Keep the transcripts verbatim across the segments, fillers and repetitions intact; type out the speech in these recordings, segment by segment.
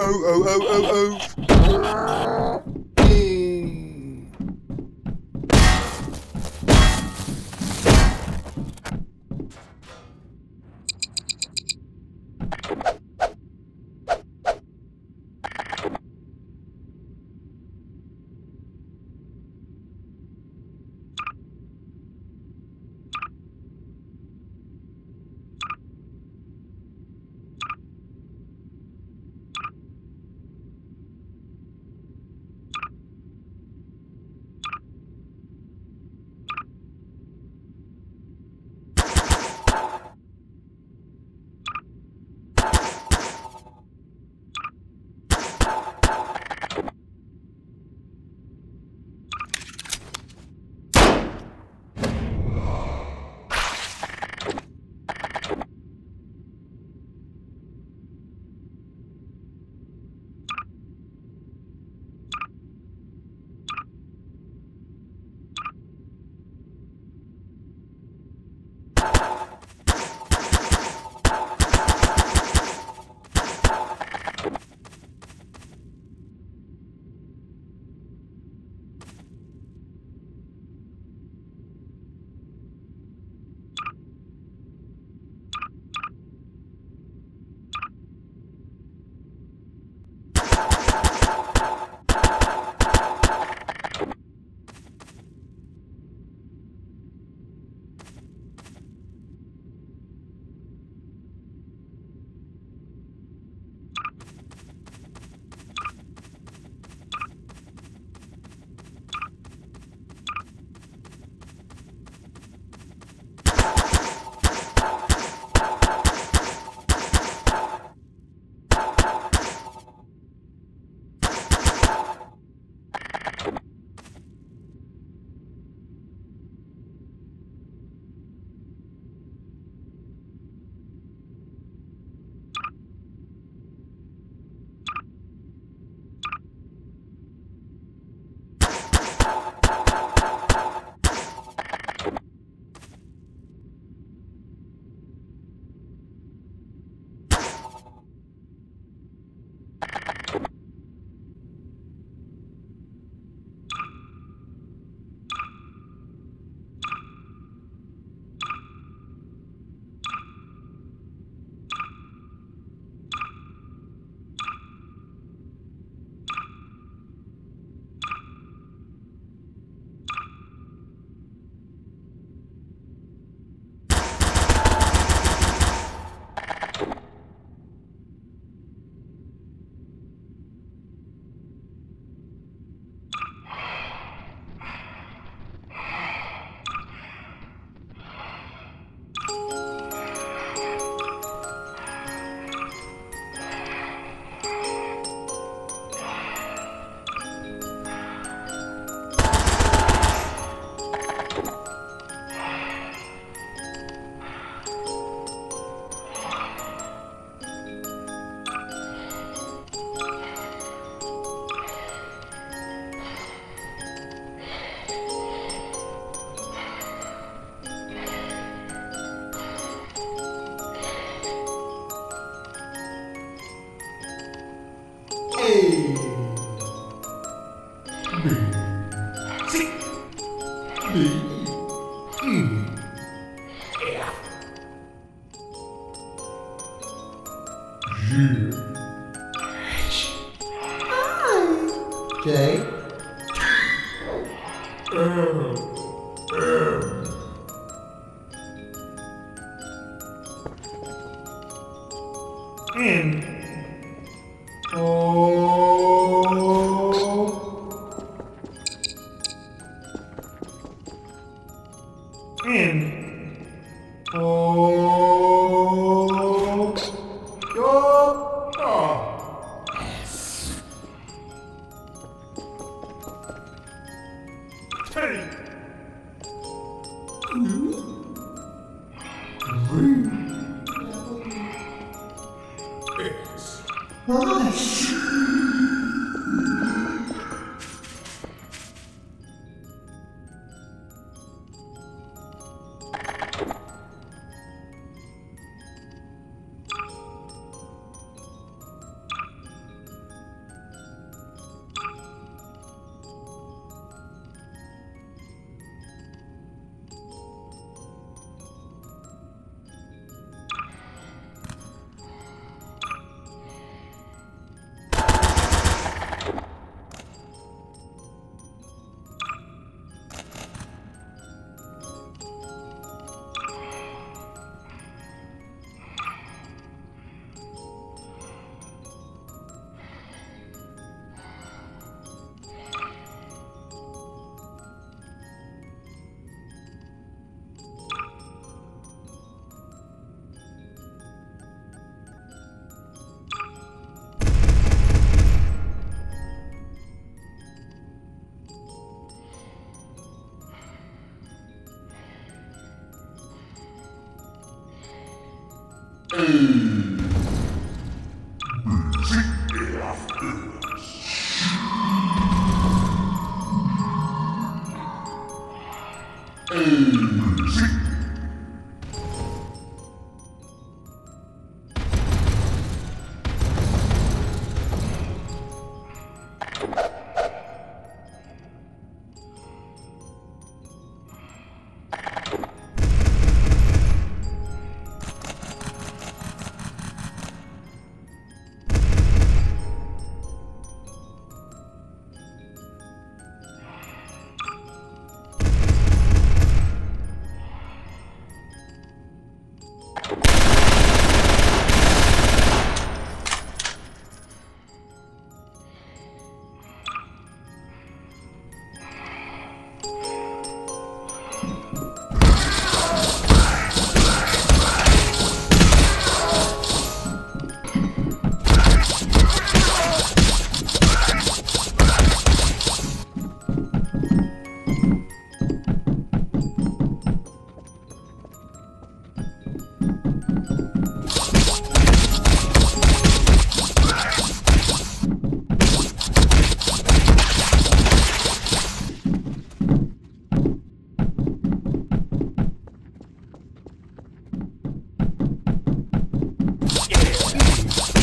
oh, oh, oh, oh. Hey.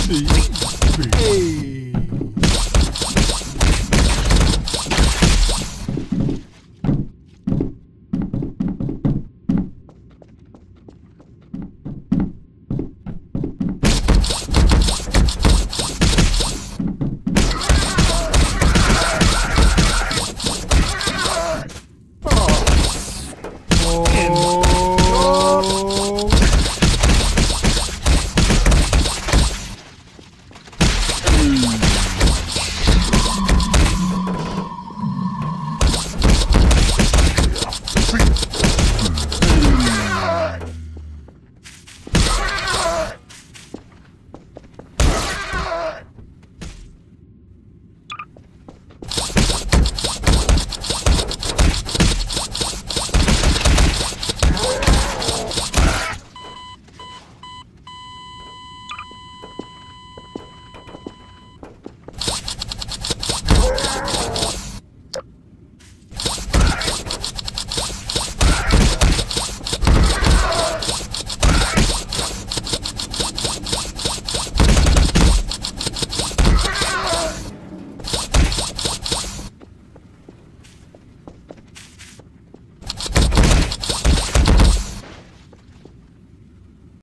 Hey.